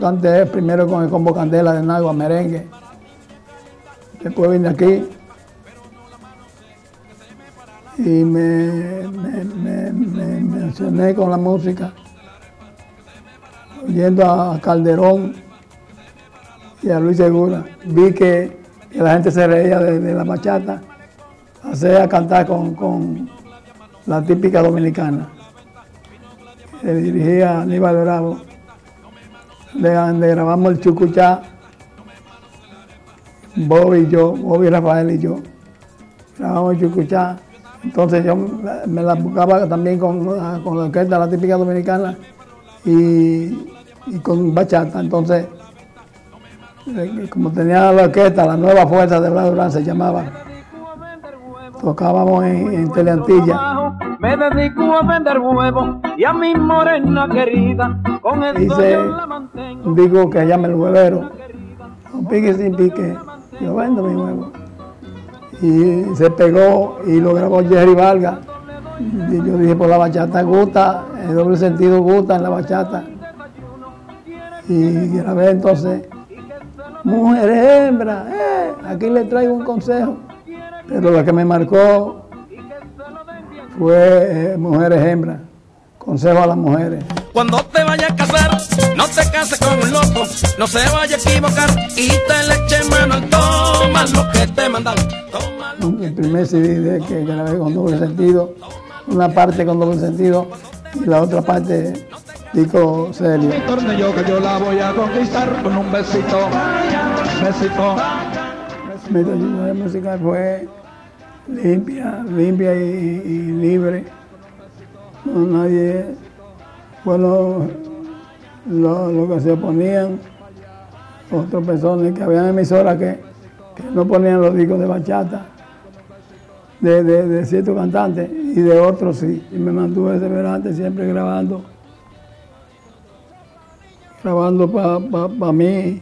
Importante es primero con el combo Candela de Nagua, merengue. Después vine aquí y me mencioné con la música, yendo a Calderón y a Luis Segura. Vi que la gente se reía de la bachata, hacía cantar con la típica dominicana. Le dirigía a Aníbal Bravo, le grabamos el Chucuchá, Bobby, Rafael y yo, grabamos el Chucuchá. Entonces yo me la buscaba también con la orquesta, la típica dominicana, y con bachata. Entonces, como tenía la orquesta, la nueva fuerza de Blas Durán se llamaba, tocábamos en Teleantilla. Me dedico a vender huevos y a mi morena querida, con el sol la mantengo. Digo que llame el huevero, con pique sin pique, yo vendo mi huevo. Y se pegó y lo grabó Jerry Valga. Y yo dije, pues la bachata gusta, el doble sentido gusta en la bachata. Y grabé entonces, mujer, hembra, aquí le traigo un consejo. Pero la que me marcó fue Mujeres Hembras, consejo a las mujeres. Cuando te vayas a casar, no te cases con un loco, no se vaya a equivocar y te le eche mano al toma lo que te mandaron. El primer CD que grabé con doble sentido, una parte con doble sentido y la otra parte disco serio. Mi tornillo que yo la voy a conquistar con un besito, besito. Mi tornillo musical fue limpia y libre. No, nadie fue lo que se oponían. Otras personas que habían emisoras que no ponían los discos de bachata de ciertos cantantes y de otros sí. Y me mantuve severante siempre grabando para mí.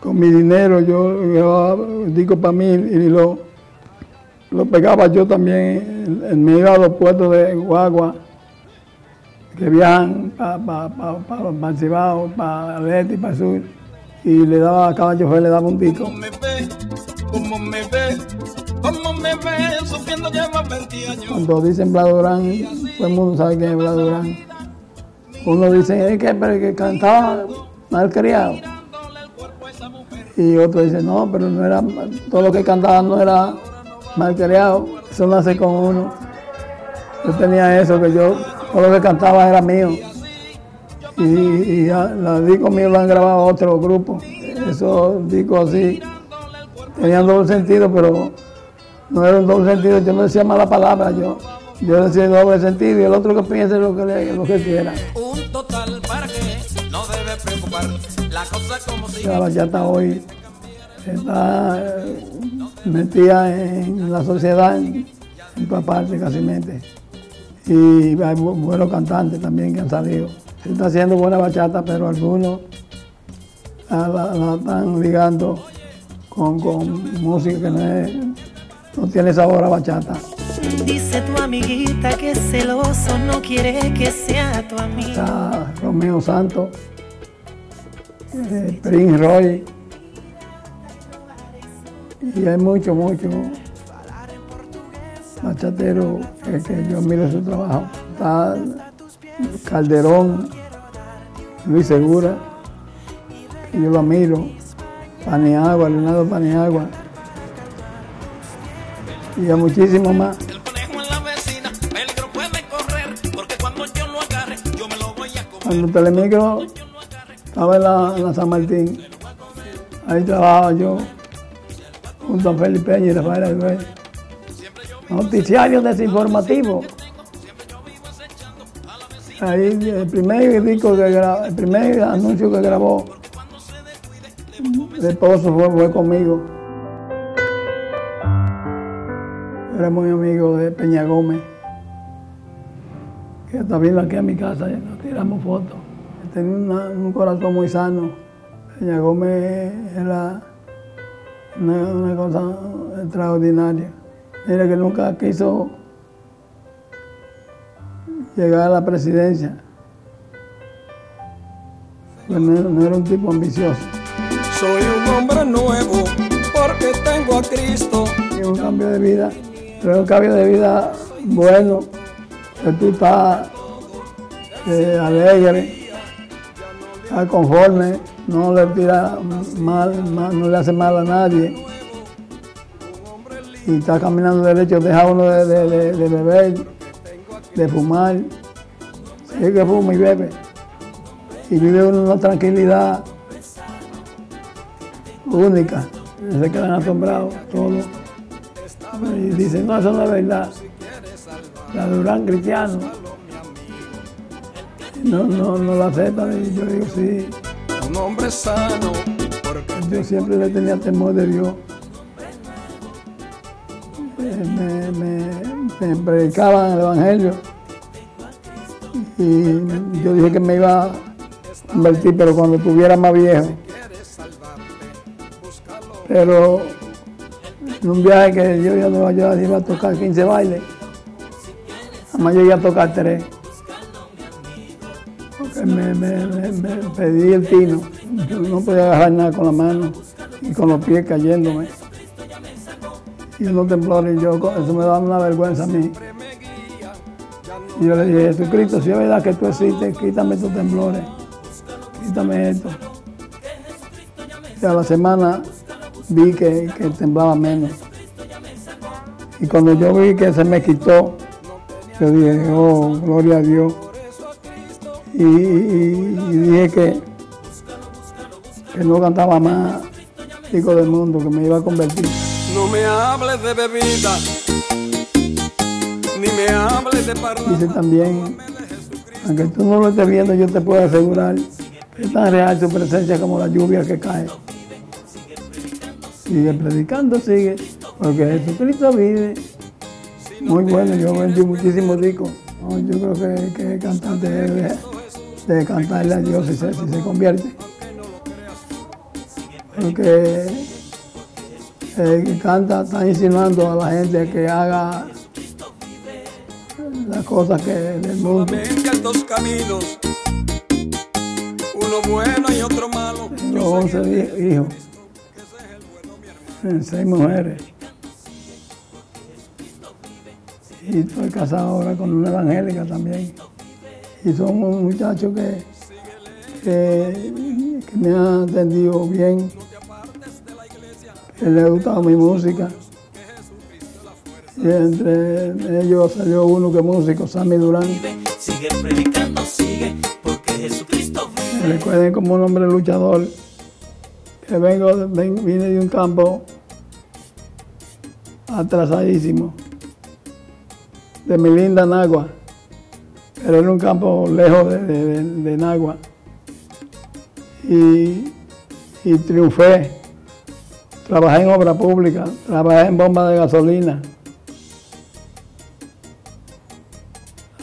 Con mi dinero yo grababa discos para mí y lo pegaba yo también. Me iba a los puertos de guagua que viajan para el Cibao, para el este y para el sur, y le daba a cada chofer, le daba un disco. Cuando dicen Blas Durán, todo el mundo sabe que es Blas Durán. Uno dice, pero que cantaba mal criado. Y otro dice, no, pero no era, todo lo que cantaba no era malcriado, eso nace con uno. Yo tenía eso, que yo, todo lo que cantaba era mío. Y los discos míos lo han grabado otro grupo. Esos discos así tenían doble sentido, pero no era un doble sentido. Yo no decía mala palabra, yo decía doble sentido y el otro que piense lo que quiera. Un total para que no debe preocupar la cosa como si... La bachata hoy está metida en la sociedad, en todas partes casi mente. Y hay buenos cantantes también que han salido. Se está haciendo buena bachata, pero algunos la están ligando con música que no tiene sabor a bachata. Dice tu amiguita que es celoso, no quiere que sea tu amigo. Está Romeo Santos, Prince Royce. Y hay mucho bachatero que yo miro su trabajo. Está Calderón, Luis Segura, que yo lo admiro, Paniagua, Leonardo Paniagua, y a muchísimos más. Cuando Telemicro estaba en la San Martín, ahí trabajaba yo junto a Felipe y Rafael Alves. Noticiario desinformativo. Ahí el primer anuncio que grabó de Pozo fue conmigo. Era muy amigo de Peña Gómez, que hasta vino aquí a mi casa y nos tiramos fotos. Tenía un corazón muy sano. Peña Gómez era una cosa extraordinaria. Mira que nunca quiso llegar a la presidencia. No era un tipo ambicioso. Soy un hombre nuevo porque tengo a Cristo. Es un cambio de vida, pero un cambio de vida bueno. Tú estás alegre, estás conforme, no le tiras mal, no le hace mal a nadie. Y estás caminando derecho, deja uno de beber, de fumar. Es que fuma y bebe. Y vive una tranquilidad única. Se quedan asombrados todos. Y dicen, no, eso no es verdad. La Durán cristiano. No la aceptan. Y yo digo, sí. Un hombre sano. Yo siempre le tenía temor de Dios. Me predicaban el Evangelio. Y yo dije que me iba a convertir, pero cuando estuviera más viejo. Pero en un viaje que yo ya no iba a tocar 15 bailes, además yo iba a tocar 3. Porque me pedí el tino, yo no podía agarrar nada con la mano y con los pies cayéndome. Y los temblores, eso me daba una vergüenza a mí. Y yo le dije, Jesucristo, si es verdad que tú existes, quítame estos temblores, quítame esto. Y a la semana vi que temblaba menos. Y cuando yo vi que se me quitó, yo dije, oh, gloria a Dios. Y dije que no cantaba más, chico del mundo, que me iba a convertir. No me hables de bebida. Dice también, aunque tú no lo estés viendo, yo te puedo asegurar que es tan real su presencia como la lluvia que cae. Sigue predicando, sigue, porque Jesucristo vive. Muy bueno, yo vendí muchísimos discos. No, yo creo que el cantante debe cantarle a Dios si se convierte. Porque el que canta está insinuando a la gente que haga las cosas que del mundo. Dos caminos, uno bueno y otro malo. Tengo 11 hijos, 6 mujeres. Y estoy casado ahora con una evangélica también. Y son muchachos que me han atendido bien, que les ha gustado mi música. Y entre ellos salió uno que es músico, Sammy Durán. Sigue predicando, sigue, porque Jesucristo vive. Me recuerden como un hombre luchador, que vine de un campo atrasadísimo, de mi linda Nagua, pero era un campo lejos de Nagua. Y triunfé, trabajé en obra pública, trabajé en bombas de gasolina.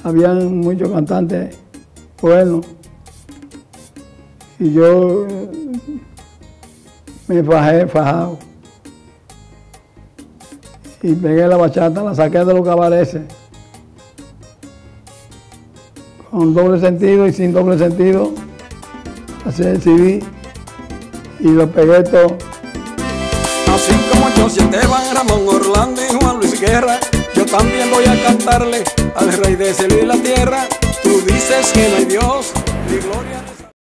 Habían muchos cantantes buenos y yo me fajado y pegué la bachata, la saqué de los cabareces con doble sentido y sin doble sentido, así decidí y lo pegué todo. Así como yo, Esteban Ramón Orlando y Juan Luis Guerra, yo también voy a cantarle al Rey del cielo y la tierra. Tú dices que no hay Dios ni gloria.